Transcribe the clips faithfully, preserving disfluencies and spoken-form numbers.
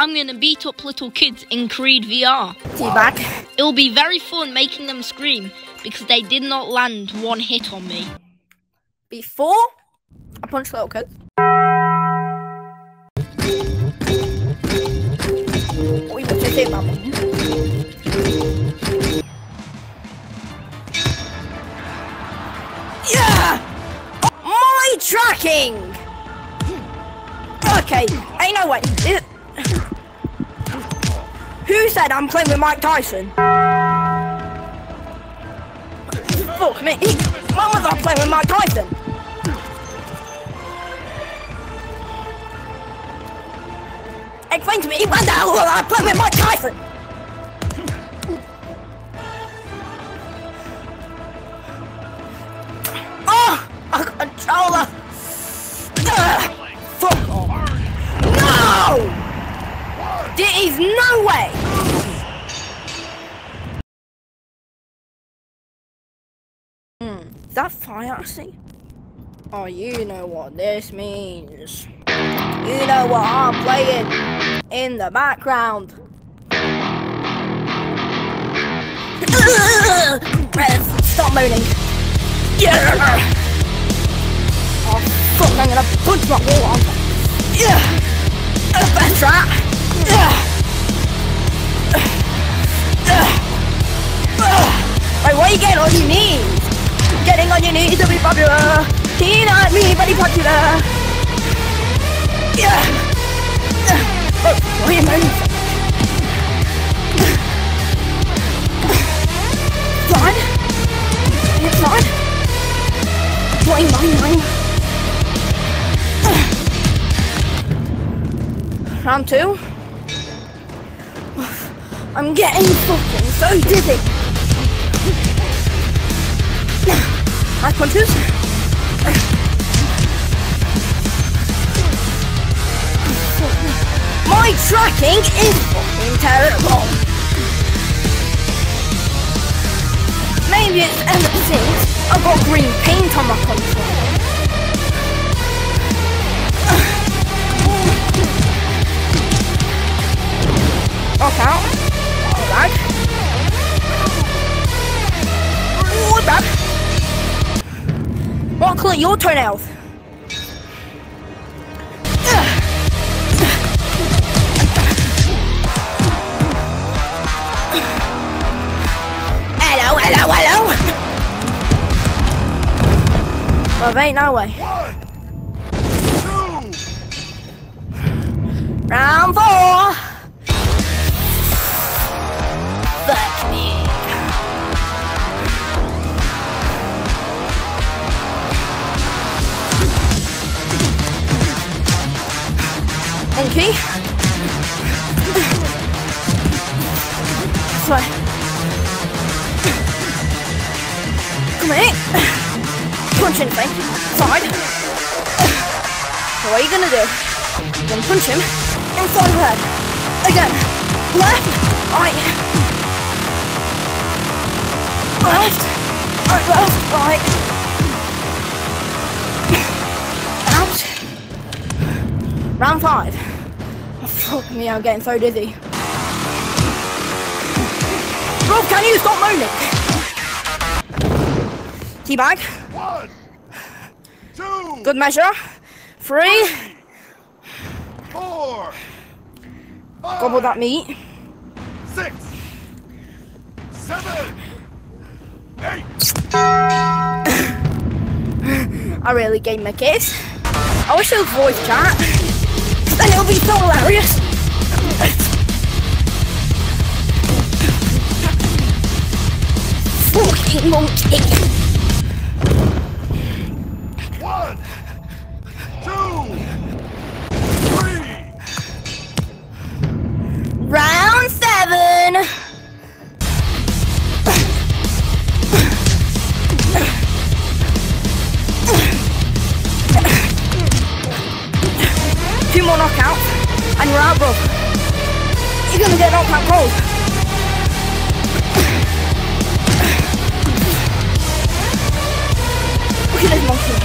I'm gonna beat up little kids in Creed V R. Teabag. It'll be very fun making them scream because they did not land one hit on me. Before I punch little kids. What are you gonna say about me? Yeah! My tracking! Okay, ain't no way. It Who said I'm playing with Mike Tyson? Fuck me. Why was I playing with Mike Tyson? Explain to me, why the hell was I playing with Mike Tyson? Oh! A controller! Ugh. Fuck off. No! There is no way! Hmm, is that fire I see? Oh, you know what this means. You know what I'm playing in the background. Stop moaning. Yeah. Oh, fuck, I'm gonna punch my wall on. Yeah! That's right! Wait, what are you getting on your knees? Getting on your knees to be popular. Teen like me, very popular. Yeah. Oh, what are you doing? Blind? Are you blind? Blind, blind, blind. Round two. I'm getting fucking so dizzy. Nice punches. My tracking is fucking terrible. Maybe it's ever since I've got green paint on my controller. Knock out. Bag. Ooh, bag. What colour your toenails? Hello, hello, hello. Well, there ain't no way. One, two. Round four. Okay. This way. Come here. Punch him, thing. Side. So what are you gonna do? You're gonna punch him. Inside the head. Again. Left. Right. Left. Right, left. Right. Out. Round five. Fuck me, I'm getting so dizzy. Bro, can you stop moaning? Teabag. One, two, good measure. Three, three four, five, gobble that meat. Six, seven, eight. I really gave my kiss. I wish there was voice chat. Then it'll be so hilarious! Fucking monkey! One, two, three! Round seven! Two more knockouts, and you're out, bro. You're gonna get knocked out cold. Look at this monkey.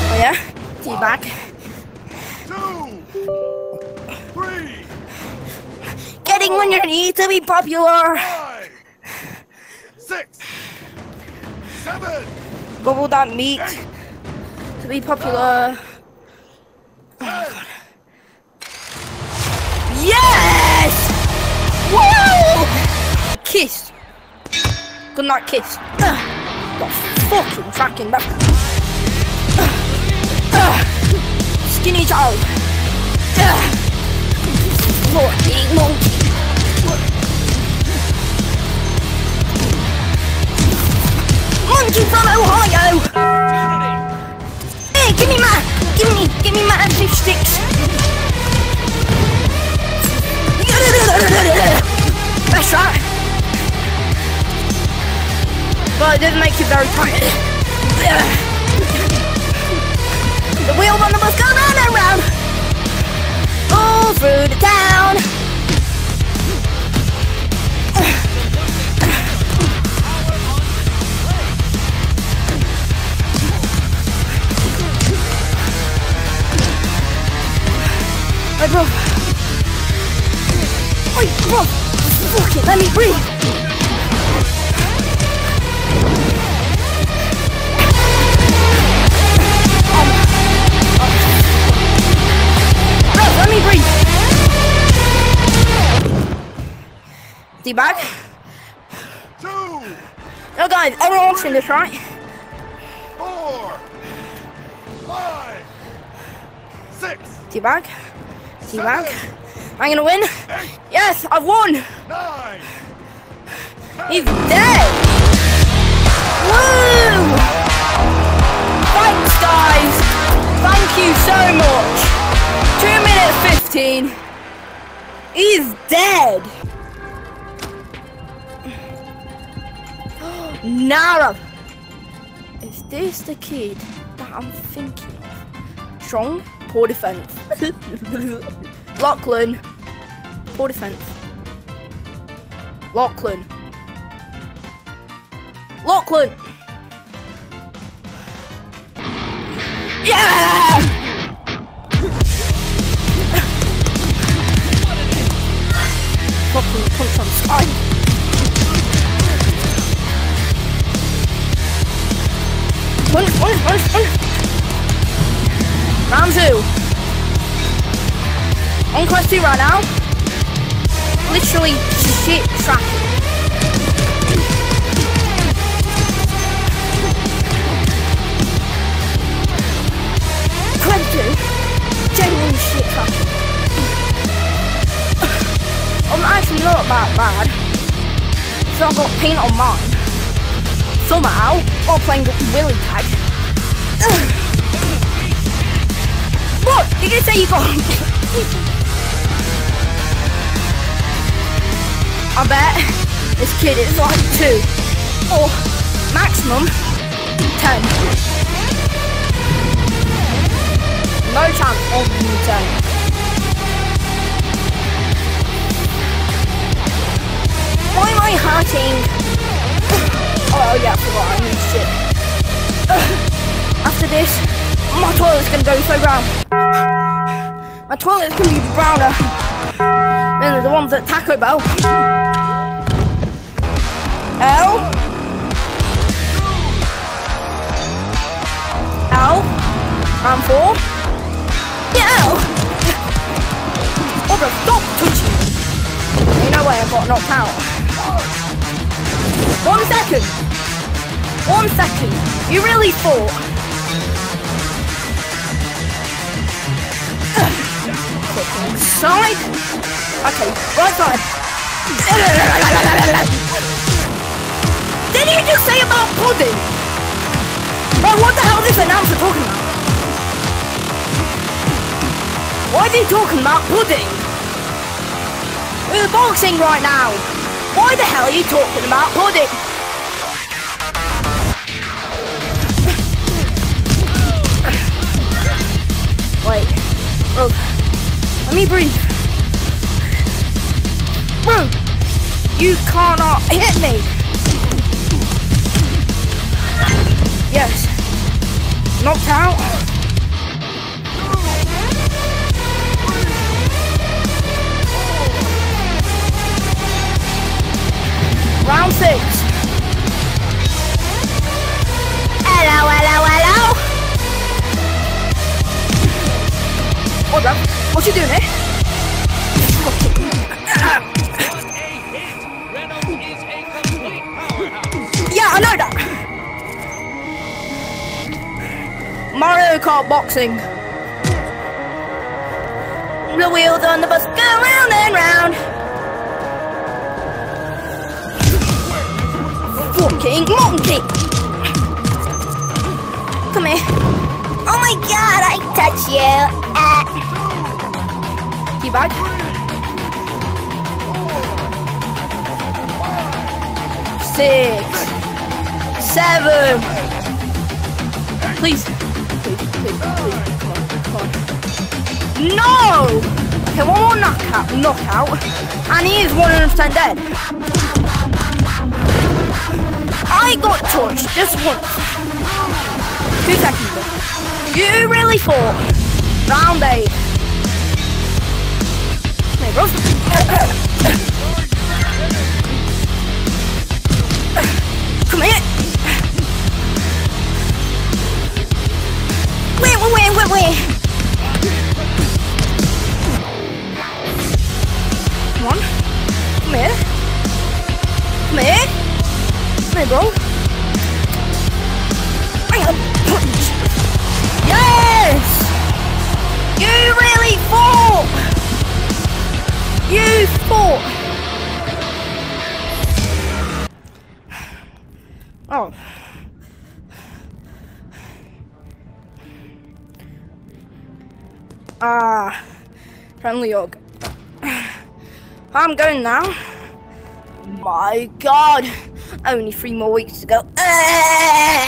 Oh yeah? Teabag. Two, three, falling on your knees to be popular. Five, six, seven. Gobble that meat eight, to be popular. Nine, oh, yes! Whoa! Kiss. Good night, kiss. Uh, got fucking tracking back. Uh, uh, skinny child. Uh, monkey, monkey. Monkey from Ohio. Hey, give me my, give me, give me my antique sticks. That's right. Well, it didn't make you very tired. The wheel on the bus goes round and round, all through the town. Hey, bro. Oi, bro! Fuck it, let me breathe! Bro, let me breathe! D-bag? Two! Oh guys, everyone watching this, right? Four! Five! Six! D-bag? D-bag? I'm gonna win. Eight, yes, I've won. Nine, ten, he's dead. Woo! Thanks, guys. Thank you so much. Two minutes fifteen. He's dead. Nara. Is this the kid that I'm thinking of? Strong, poor defense. Lachlan, poor defense. Lachlan. Lachlan! Yeah! Lachlan punch on the spine. Punch, punch, punch, punch! Round two. On quest two right now. Literally shit traffic. Quest two. Genuine shit traffic. I'm actually not that bad. So I've got paint on mine. Somehow, while playing Willy Tag. What? Did you say you got... I bet this kid is like two or maximum ten. No chance of ten. Why am I hurting? Oh yeah, I forgot I need shit. After this, my toilet's gonna go so brown. My toilet's gonna be browner. Then the ones at Taco Bell. L. L. Round four. Yeah, L. Oh, bro, stop touching. You know why I got knocked out. One second. One second. You really thought. Ugh. Side. Okay, right side. Didn't you just say about pudding? Bro, what the hell is this announcer talking about? Why is he talking about pudding? We're boxing right now. Why the hell are you talking about pudding? Wait, bro, let me breathe. You cannot hit me. Yes. Knocked out. Hold up. What you doing, eh? Yeah, I know that. Mario Kart boxing. The wheels on the bus go round and round. Walking monkey. Come here. Oh my god, I touch you. Ah. You bad? Six. Seven. Please. Please, please, please. Come on, come on. No! Okay, one more knockout. Knockout. And he is one hundred percent dead. I got touched just once. Two seconds ago. You really fought. Round eight. Hey, bro. Come here. Wait, wait, wait, wait, wait. Come on. Come here. Come here. Come here, bro. Yes! You really fought! You fought! Oh. Ah. Friendly org. I'm going now. My god. Only three more weeks to go.